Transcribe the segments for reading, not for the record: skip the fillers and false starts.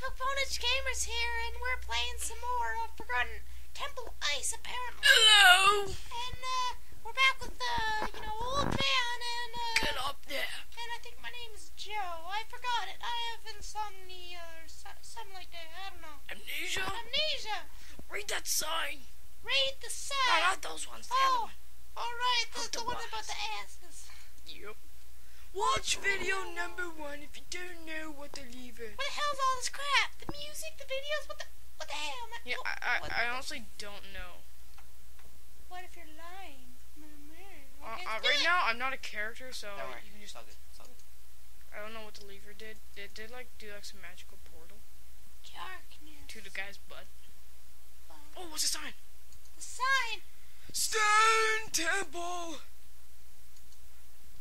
the Phonics Gamers here, and we're playing some more of Forgotten Temple Ice, apparently. Hello! And, we're back with, old man, and, get up there! And I think my name is Joe. I forgot it. I have insomnia, or something like that. I don't know. Amnesia? Amnesia! Read that sign! Read the sign! No, not those ones. Oh! Alright, the one about the asses. Yep. Watch video number 1 if you don't know what to leave in. What the hell's all this crap? The music, the videos, what the hell? Yeah, I honestly don't know. What if you're lying? Right now, I'm not a character, so no, you can just... It's all good. I don't know what the lever did. It did, do some magical portal. Darkness. To the guy's butt. Oh, what's the sign? The sign! Stone Temple!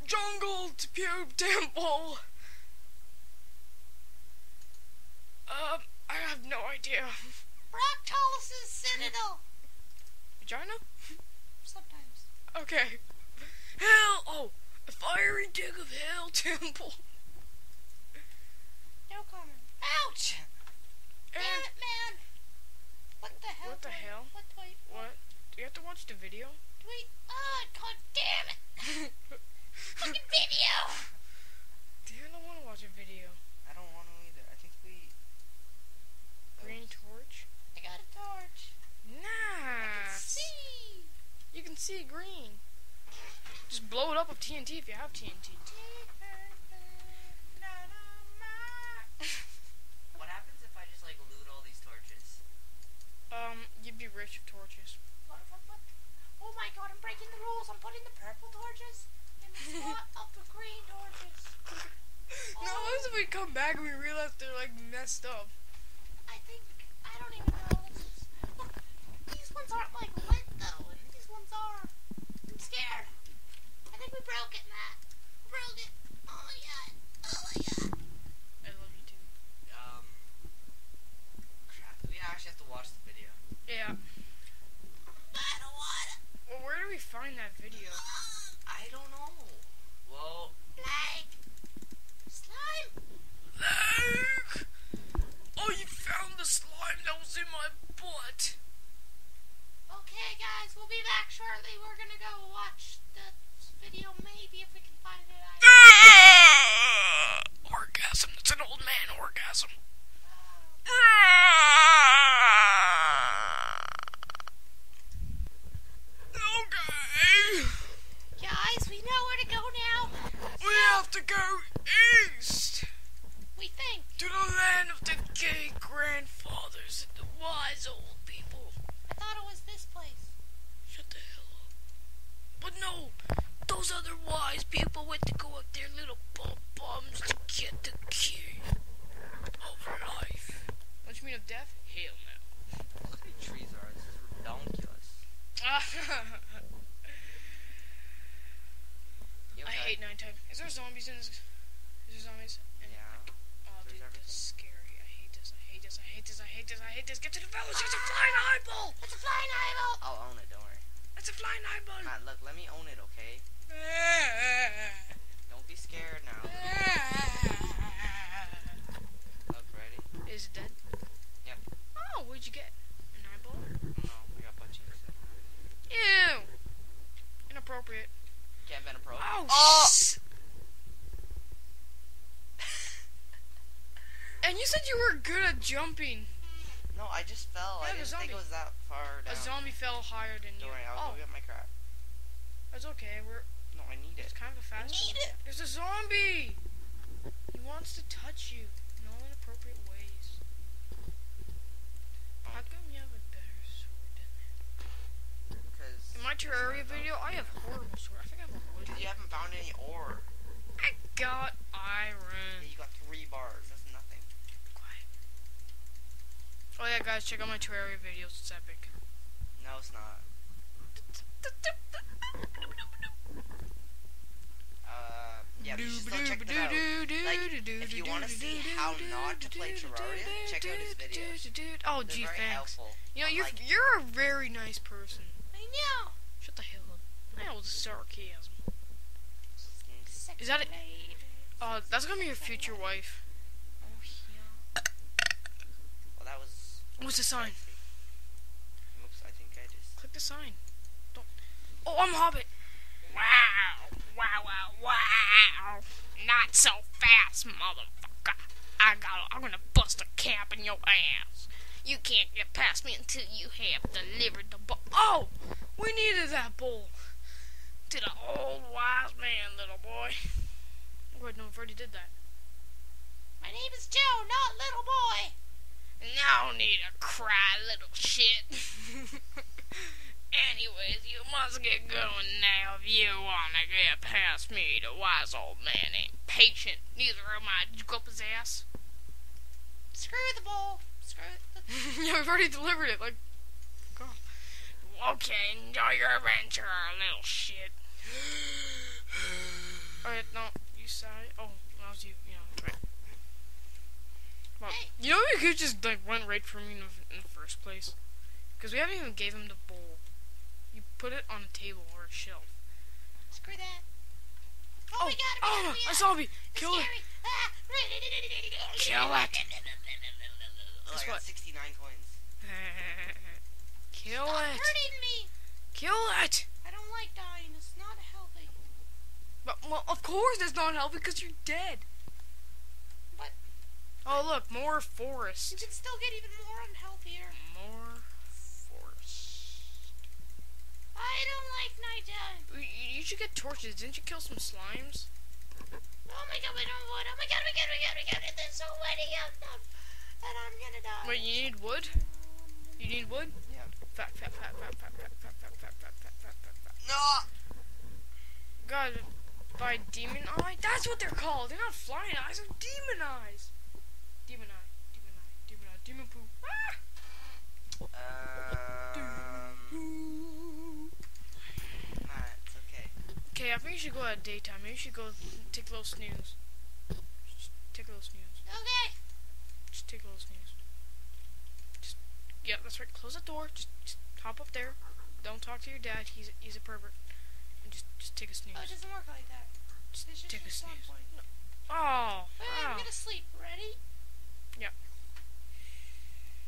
Jungle to Pube Temple! I have no idea. Broctolus's Citadel! Vagina? Sometimes. Okay. Hell! Oh! A fiery dig of Hell Temple! No comment. Ouch! Damn it, man! What the hell? What the hell? What? Do you have to watch the video? Do we? Oh, god damn it! Fucking video! Dude, I don't want to watch a video. I don't want to either. I think we... Green torch? I got a torch. Nice! I can see! You can see green. Just blow it up with TNT if you have TNT. What happens if I just, loot all these torches? You'd be rich with torches. What? Oh my god, I'm breaking the rules. I'm putting the purple torches. Up the green torches. No, what if we come back and we realize they're messed up? I don't even know. Look, these ones aren't lit though, and these ones are. I'm scared. I think we broke it, Matt. We broke it. Oh my god. Oh my god. I love you too. Crap. We actually have to watch the video. Yeah. I don't want it. Well, where do we find that video? I don't know. Well... Slime! Luke! Oh, you found the slime that was in my butt! Okay, guys, we'll be back shortly. We're gonna go watch the video, maybe, if we can find it. Orgasm. It's an old man orgasm. Okay... Guys, we know where to go now. We have to go east. We think. To the land of the gay grandfathers and the wise old people. I thought it was this place. Shut the hell up. But no, those other wise people went to go up their little bums to get the key of life. Don't you mean of death? Hell no. Look at the trees are. This is ridiculous. I hate nighttime. Is there zombies in this? Is there zombies? Yeah. Oh, dude, that's scary. I hate this. I hate this. I hate this. I hate this. I hate this. Get to the village. It's a flying eyeball. It's a flying eyeball. I'll own it. Don't worry. It's a flying eyeball. Matt, look, let me own it, okay? Don't be scared now. Look, ready? Is it dead? Yep. Oh, what'd you get? An eyeball? No, we got butt cheeks. Ew. Inappropriate. Can't bend a pro. Oh! And you said you were good at jumping. No, I just fell. Yeah, I didn't think it was that far down. A zombie fell higher than you. Don't worry, I'll go get my crap. It's okay, No, I need it. It's kind of a fast one. I need it! There's a zombie! He wants to touch you in all inappropriate ways. Oh. How come you have a better sword than that? Because... In my Terraria video, I have horrible swords. You haven't found any ore. I got iron. Yeah, you got 3 bars. That's nothing. Quiet. Oh yeah, guys, check out my Terraria videos. It's epic. No, it's not. Yeah, but you should still check that out. If you want to see how not to play Terraria, check out his videos. Oh, gee, thanks. You know, you're a very nice person. I know. Shut the hell up. That was sarcasm. Is that it? Oh, that's gonna be your future wife. Oh, yeah. What's the sign? Oops, I think I just... Click the sign. Don't... Oh, I'm a hobbit! Wow! Wow, wow, wow! Not so fast, motherfucker! I'm gonna bust a cap in your ass! You can't get past me until you have delivered the ball. Oh! We needed that ball! To the old wise man, little boy. Wait, no, I've already did that. My name is Joe, not little boy! No need to cry, little shit. Anyways, you must get going now if you wanna get past me. The wise old man ain't patient. Neither am I. Did you go up his ass? Screw the ball. Screw it. Yeah, we've already delivered it. Like, God. Okay, enjoy your adventure, little shit. Alright, no, you sigh. Oh, that was you. Yeah, right. Well, hey. You know, you could just like went right for me in the first place, because we haven't even gave him the bowl. You put it on a table or a shelf. Screw that. Oh my God! Oh, a zombie! Kill it! Kill it! I got 69 coins. Kill it! Stop hurting me! Kill it! I don't like dying. It's not healthy. But well, of course it's not healthy because you're dead. But. Oh look, more forest. You can still get even more unhealthier. More forest. I don't like nighttime. You should get torches. Didn't you kill some slimes? Oh my God, we don't wood. Oh my God, we got it. There's so many of them. And I'm gonna die. Wait, you need wood? You need wood? Yeah. Fat. No. God, by demon eye? That's what they're called. They're not flying eyes. They're demon eyes. Demon eye. Demon poop. Ah! Alright, it's okay. Okay, I think you should go at daytime. Maybe you should go take a little snooze. Okay. Just take a little snooze. Just, yeah, that's right. Close the door. Just hop up there. Don't talk to your dad. He's a pervert. And just take a snooze. Oh, it doesn't work like that. Just take a snooze. No. Oh. Wait, I'm gonna sleep. Ready? Yeah.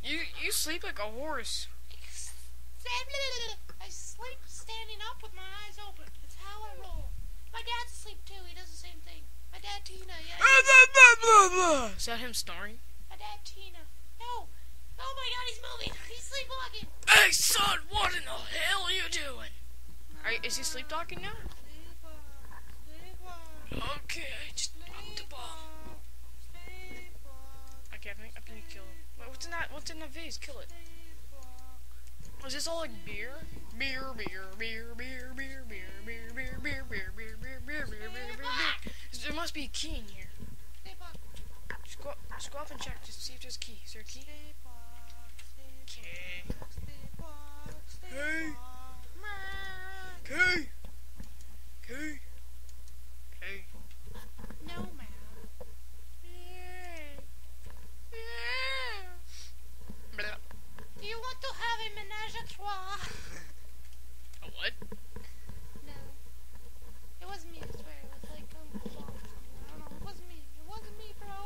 You sleep like a horse. I sleep standing up with my eyes open. That's how I roll. My dad's asleep too. He does the same thing. My dad Tina. Yeah. Is that him snoring? My dad Tina. No. Oh my God, he's moving. He's sleepwalking. Hey son, what in the hell are you doing? Is he sleep talking now? Okay, just knock the ball. Okay, I think you kill him. Wait, what's in that vase? Kill it. Is this all like beer? Beer. There must be a key in here. Just go up and check, just see if there's a key. Is there a key? Okay. Hey. Hey. Hey. Hey. No, man. Do you want to have a menage a trois? A what? No. It wasn't me, I swear. It was like, I don't know. It wasn't me, bro.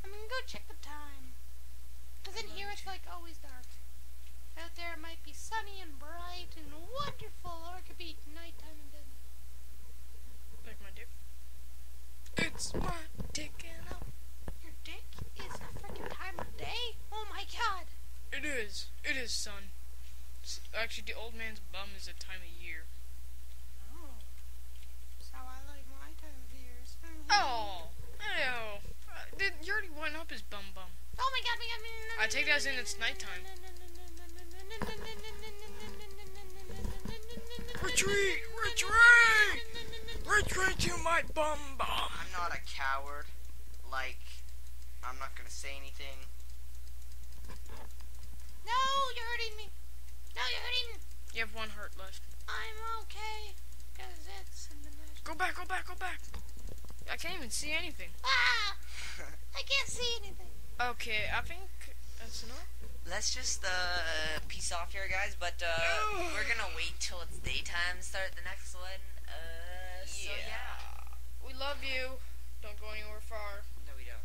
I'm gonna go check the time. Because in here it's like always dark. Out there it might be sunny and bright and wonderful, or it could be nighttime and deadly. Like my dick? It's my dick and up. Your dick is a freaking time of day? Oh my God! It is, son. Actually, the old man's bum is a time of year. Oh. That's how I like my time of years. Oh! Ew. You already went up his bum. Oh my God, I take that as in it's nighttime. Retreat! Retreat to my bum. I'm not a coward. Like, I'm not gonna say anything. No, you're hurting me. You have one heart left. I'm okay. Cause it's in the night. Go back. I can't even see anything. Ah! I can't see anything. Okay, I think that's enough. Let's just peace off here, guys. But we're gonna wait till it's daytime and start the next one. So yeah. We love you. Don't go anywhere far. No, we don't.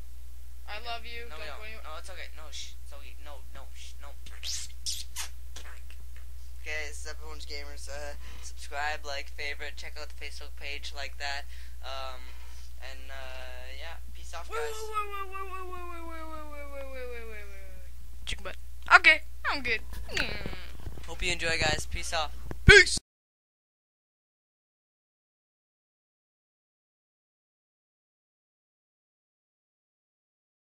I I love you. No, don't go anywhere. No, it's okay. No, shh. It's okay. No. Okay, this is Everyone's Gamers. Subscribe, like, favorite, check out the Facebook page, like that. Yeah. Peace off, guys. Wait. Chicken butt. Okay, I'm good. Hope you enjoy, guys. Peace off. Peace.